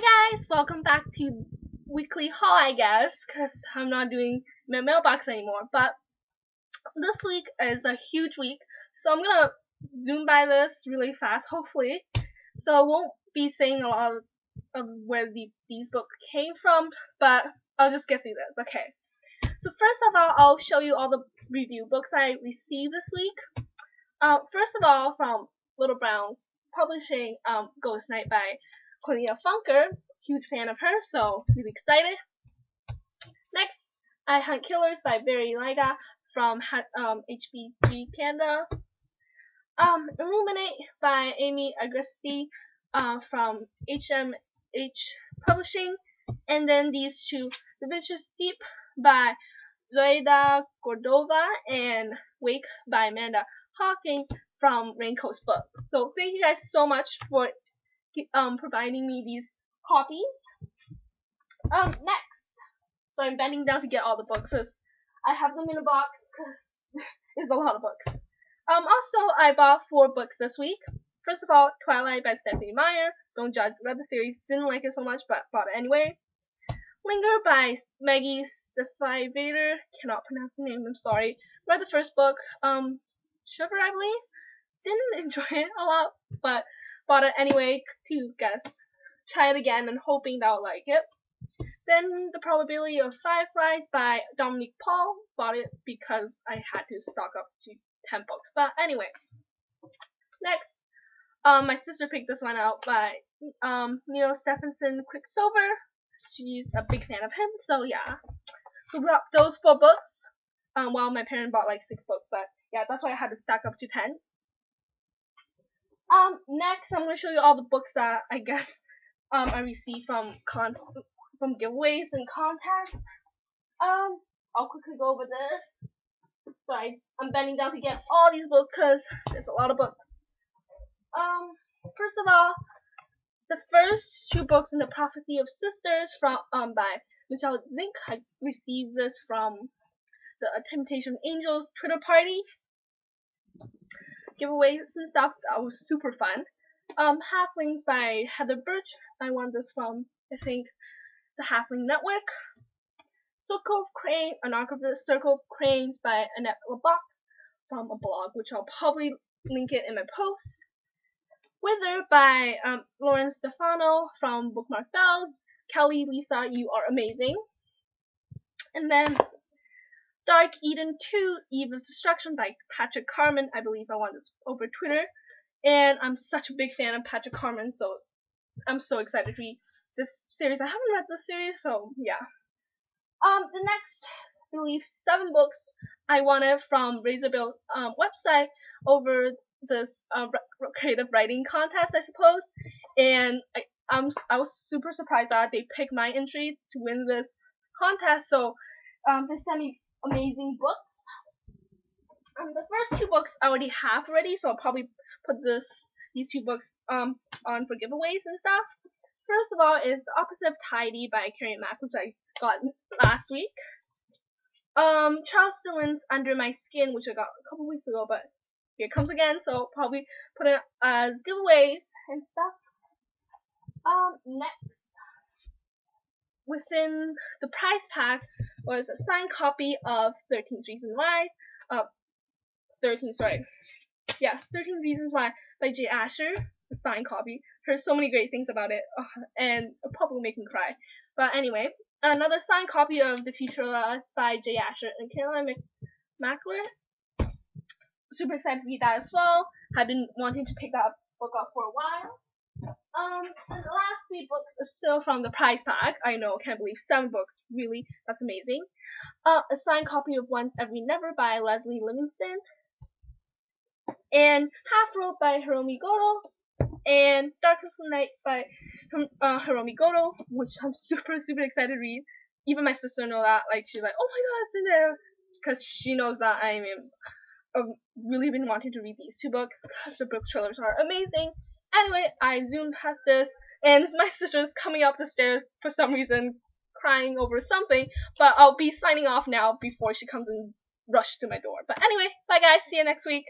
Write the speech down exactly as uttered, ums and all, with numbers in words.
Hi guys, welcome back to weekly haul, I guess, because I'm not doing my mailbox anymore. But this week is a huge week, so I'm gonna zoom by this really fast, hopefully. So I won't be saying a lot of where the, these books came from, but I'll just get through this, okay. So first of all, I'll show you all the review books I received this week. Uh, first of all, from Little Brown Publishing, um, Ghost Knight by Cornelia Funke. Huge fan of her, so really excited. Next, I Hunt Killers by Barry Lyga from um, H B G Canada. Um, Illuminate by Aimee Agresti uh, from H M H Publishing. And then these two, The Vicious Deep by Zoraida Cordova and Wake by Amanda Hocking from Raincoast Books. So thank you guys so much for um, providing me these copies. Um, next, so I'm bending down to get all the books, because I have them in a box, because there's a lot of books. Um, also, I bought four books this week. First of all, Twilight by Stephanie Meyer. Don't judge, read the series, didn't like it so much, but bought it anyway. Linger by Maggie Stiefvater, cannot pronounce the name, I'm sorry. Read the first book, um, Shiver, I believe. Didn't enjoy it a lot, but bought it anyway to guess. Try it again and hoping that I'll like it. Then The Probability of Fireflies by Dominique Paul. Bought it because I had to stock up to ten books. But anyway, next, um, my sister picked this one out by um, Neal Stephenson, Quicksilver. She's a big fan of him, so yeah. So brought those four books. Um, well, my parents bought like six books, but yeah, that's why I had to stack up to ten. Um, next, I'm gonna show you all the books that I guess um I received from con from giveaways and contests. Um, I'll quickly go over this. So I, I'm bending down to get all these books because there's a lot of books. Um, first of all, the first two books in the Prophecy of Sisters from um by Michelle Zink. I received this from the Temptation of Angels Twitter party. Giveaways and stuff that was super fun. Um, Halflings by Heather Burch. I won this from, I think, the Halfling Network. Circle of Crane, an arc of the Circle of Cranes by Annette LeBox from a blog, which I'll probably link it in my post. Wither by um, Lauren Stefano from Bookmark Bell. Kelly, Lisa, you are amazing. And then Dark Eden two: Eve of Destruction by Patrick Carman. I believe I won this over Twitter. And I'm such a big fan of Patrick Carman, so I'm so excited to read this series. I haven't read this series, so yeah. Um, the next, I believe, seven books I wanted from Razorbill um, website over this uh, creative writing contest, I suppose. And I, I'm, I was super surprised that they picked my entry to win this contest, so um, they sent me amazing books. Um, the first two books I already have already, so I'll probably put this these two books um on for giveaways and stuff. First of all is The Opposite of Tidy by Carrie Mac, which I got last week. Um, Charles Dillon's Under My Skin, which I got a couple weeks ago, but here it comes again, so I'll probably put it as giveaways and stuff. Um, next, within the prize pack was a signed copy of Thirteen Reasons Why, uh, Thirteen, sorry, yeah, Thirteen Reasons Why by Jay Asher, the signed copy. Heard so many great things about it, uh, and it'll probably make me cry. But anyway, another signed copy of The Future of Us by Jay Asher and Carolyn Mackler. Super excited to read that as well. I've been wanting to pick that book up for a while. Um, the last three books are still from the prize pack. I know, can't believe seven books. Really, that's amazing. Uh, a signed copy of Once Every Never by Leslie Livingston, and Half Road by Hiromi Goto, and Darkest Night by uh, Hiromi Goto, which I'm super super excited to read. Even my sister knows that. Like, she's like, oh my god, it's in there, because she knows that I am. I've really been wanting to read these two books because the book trailers are amazing. Anyway, I zoomed past this, and my sister's coming up the stairs for some reason, crying over something, but I'll be signing off now before she comes and rushes to my door. But anyway, bye guys, see you next week.